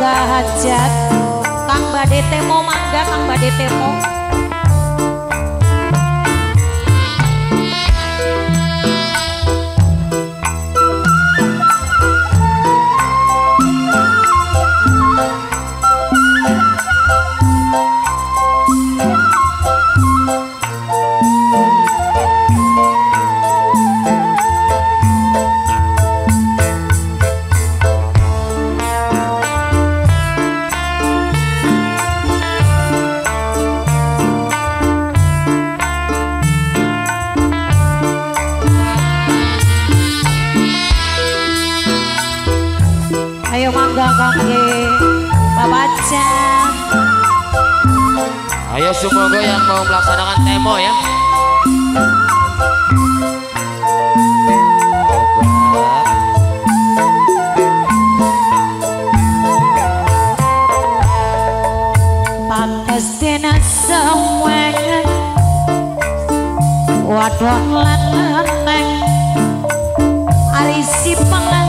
warga hajat. Kang Bade Temo mangga, Kang Bade Temo. Ayo mangga kangge babaca. Ayo semoga yang mau melaksanakan temo ya. Pantes dina sewengan wadon lan lanang arisi pangan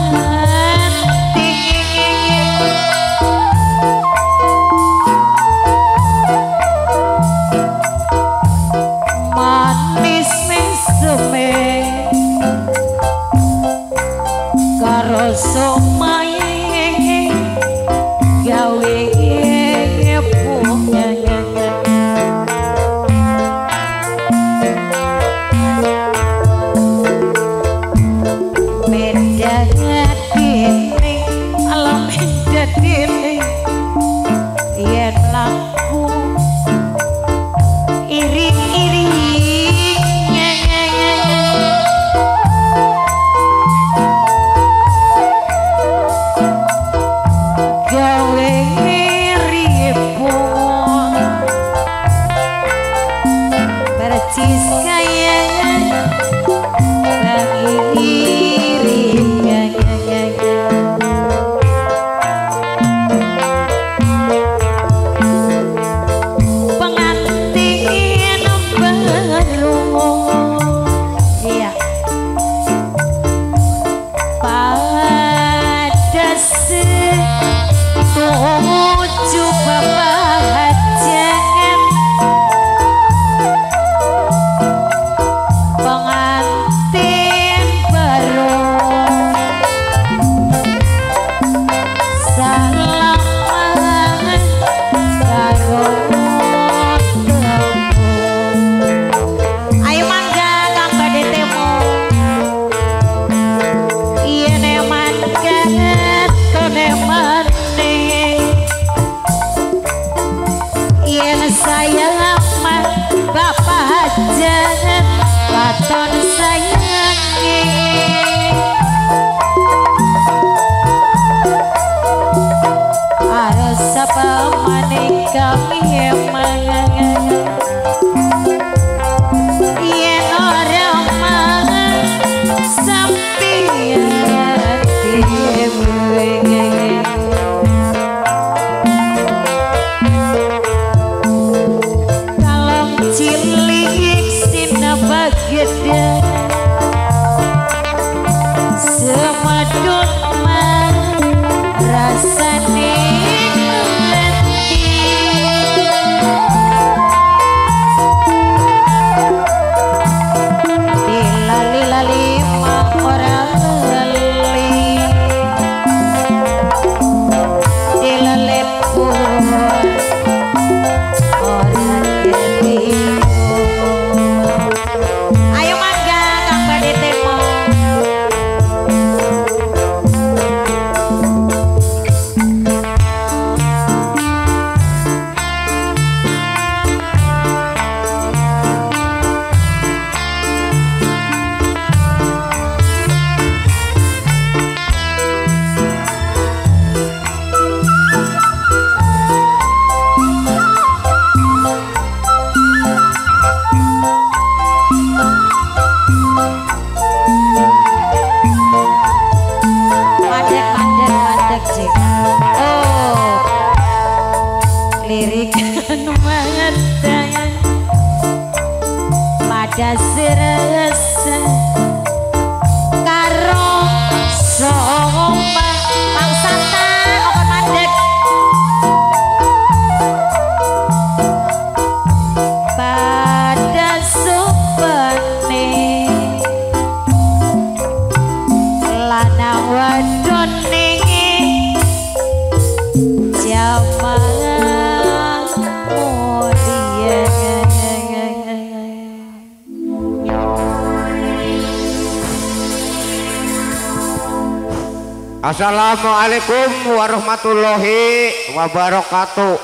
Assalamualaikum warahmatullahi wabarakatuh.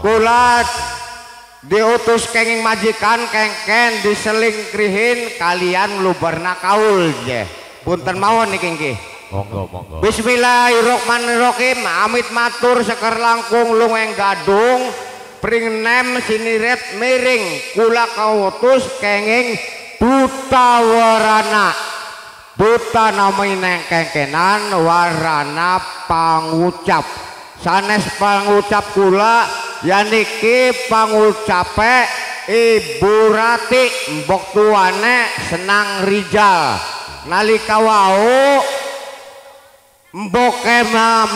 Kulat diutus kenging majikan kengken diseling krihin kalian luberna kaul je. Punten mawon nih kengki. Monggo monggo. Bismillahirrahmanirrahim. Amit matur seker langkung lungeng gadung pring nem siniret miring kula kautus kenging buta warana. Buta namai neng kengkenan warana pangucap. Sanes pangucap kula yaniki pangucape Ibu Rati mbok tuane Senang Rijal. Nalika wau mbok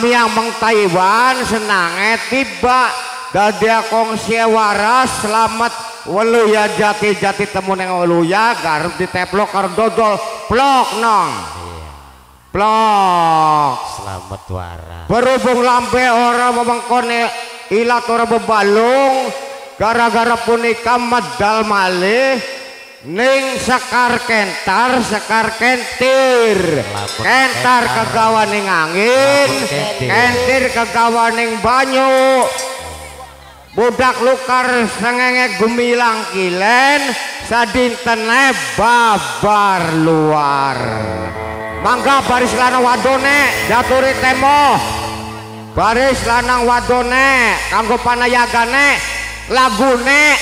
miang meng Taiwan senange tiba dadia kongsi waras selamat Waluya jati temu neng Waluya Garut diteplok karo dodol plok nong plok selamat waras berhubung lambe orang memengkone ilat orang bebalung gara-gara punika medal malih ning sekar kentir kentar kegawa ning angin kentir kegawa ning banyu budak lukar sengenge gumilang kilen sadintene babar luar mangga baris lanang wadone jaturi temo baris lanang wadone kanggo panayagane lagune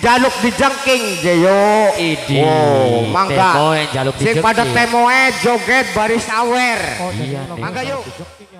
njaluk dijengking jeyo idi wow, mangga sing pada temoe joget baris awer mangga yuk.